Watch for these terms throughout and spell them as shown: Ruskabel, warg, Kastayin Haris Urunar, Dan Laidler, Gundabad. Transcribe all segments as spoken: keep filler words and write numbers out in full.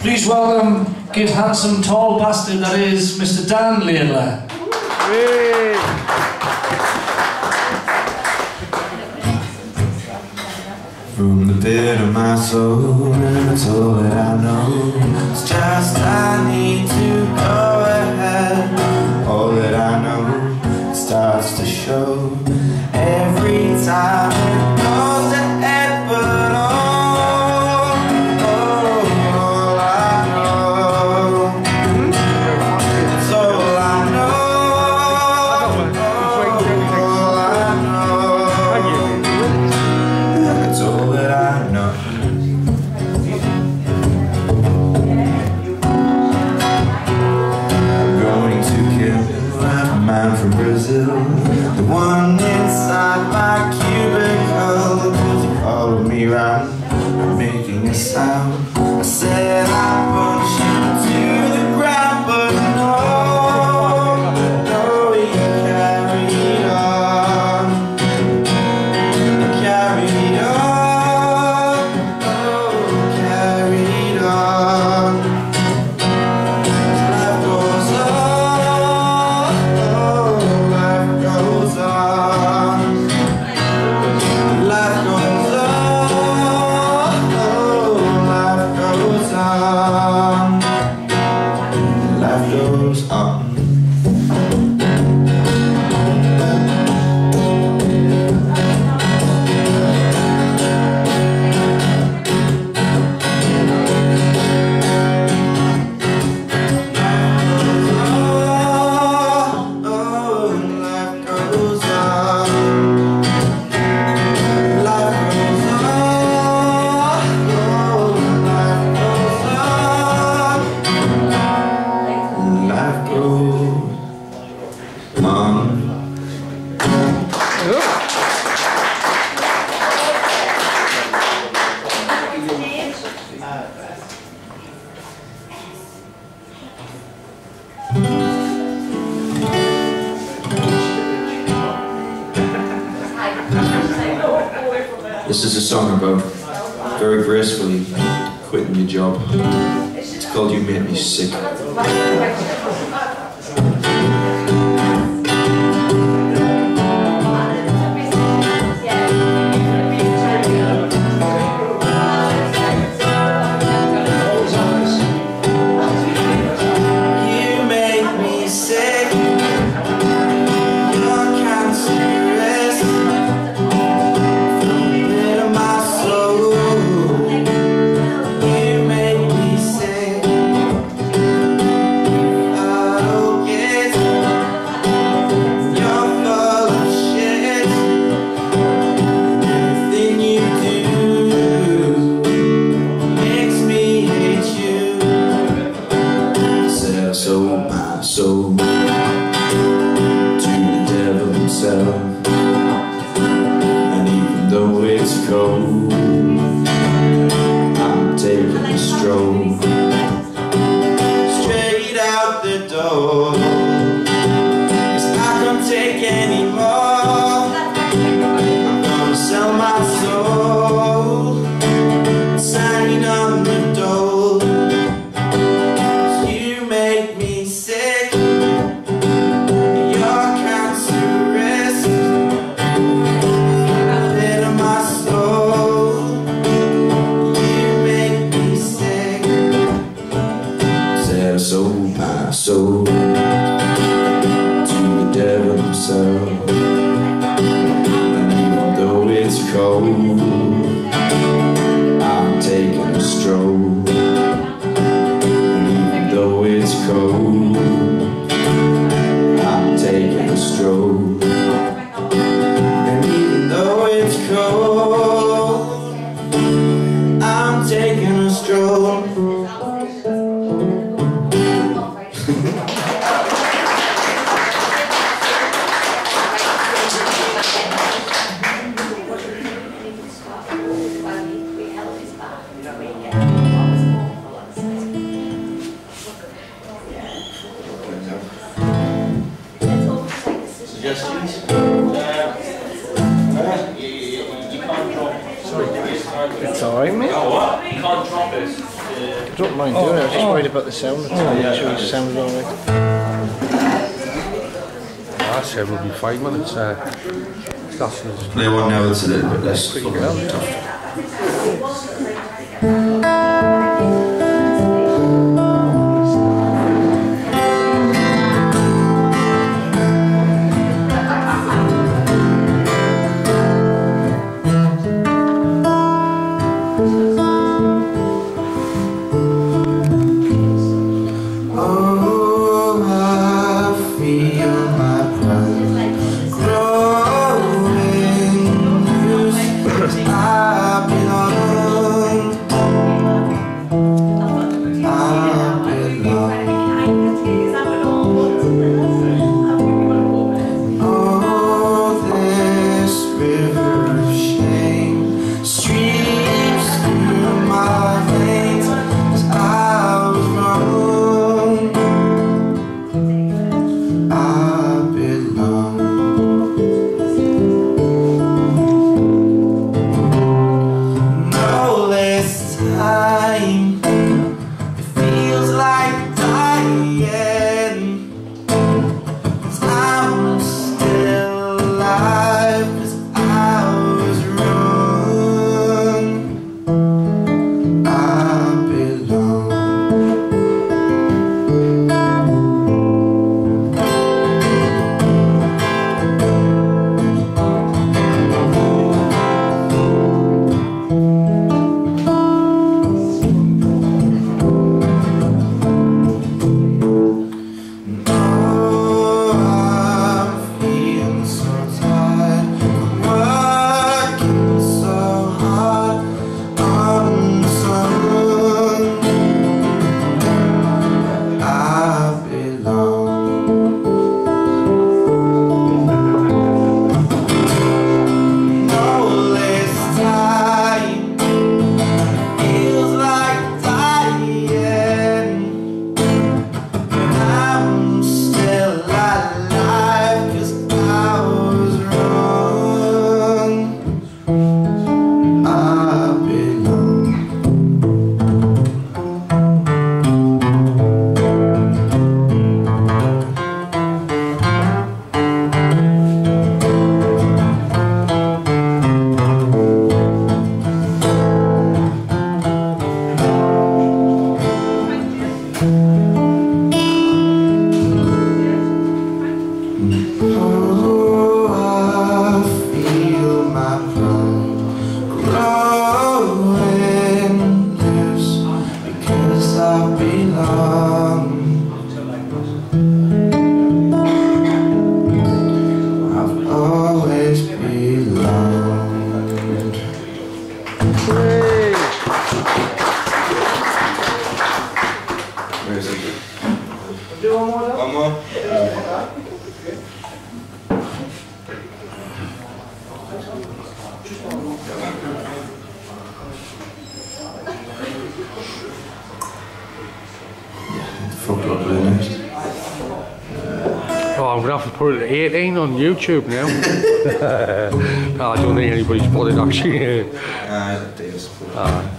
Please welcome, good, handsome, tall bastard that is, Mister Dan Laidler. From the pit of my soul, and it's all that I know. It's just I need to go ahead. All that I know starts to show every time it goes ahead. The one inside my cubicle, you followed me round, I'm making a sound. I said I want you to the ground, but no, no, you carried on, you carried on, oh, carried on. This is a song about very gracefully quitting your job. It's called You Made Me Sick. And even though it's cold, I'm taking a stroll straight out the door, 'cause I don't take anymore. I'm gonna sell my soul, signing on the dole. 'Cause you make me sick. Sold to the devil himself, and even though it's cold, I'm taking a stroll. And even though it's cold, I'm taking a stroll. And even though it's cold, I'm taking a stroll. Suggestions? Uh, you, you, you can't drop. Sorry. It's alright, mate. Oh, what? You can't drop this. I don't mind doing it, I was just worried about the sound. The time. Oh, yeah, sure it sounded all right. I said we'll be five minutes. Uh, play one now, it's a little bit less fun. eighteen on YouTube now. No, I don't think anybody's spotted actually. Ah, Dave's spotted.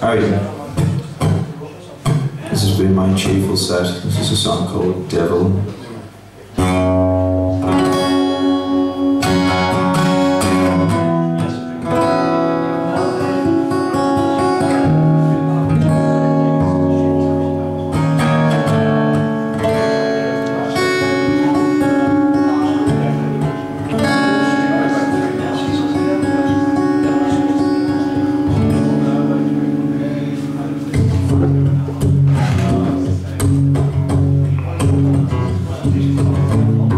How are you? This has been my cheerful set. This is a song called Devil. Thank you.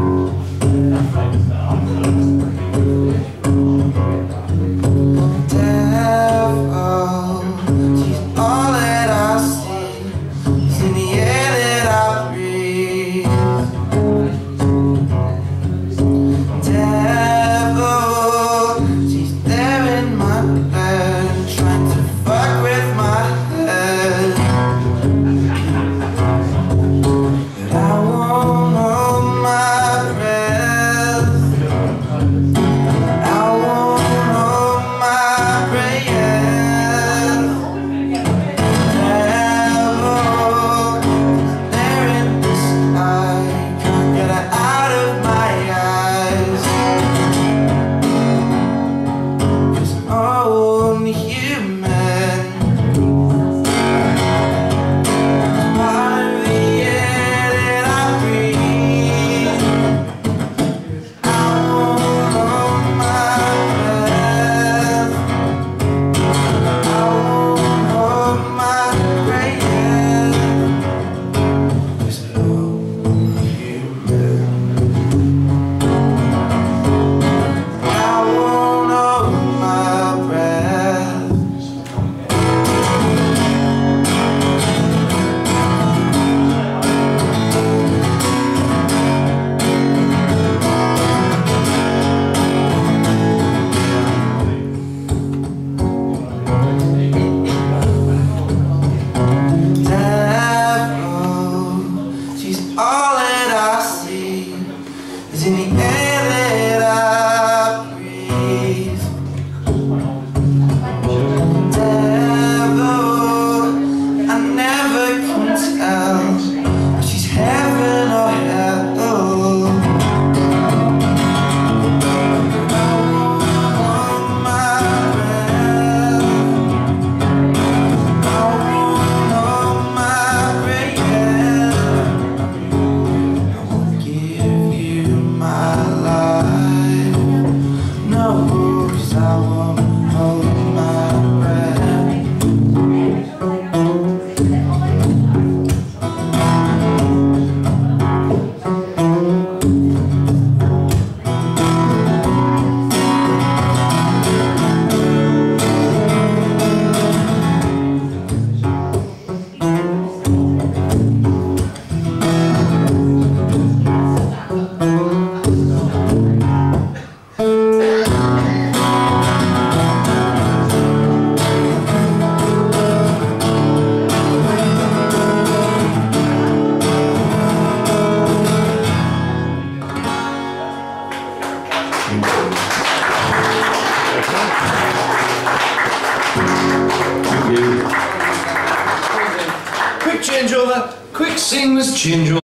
It's in the air that I breathe. Devil, I never can tell if she's heaven or hell. Hold my breath. Hold my breath. I won't give you my life. No, cause I won't hold my Quick changeover, quick seamless changeover.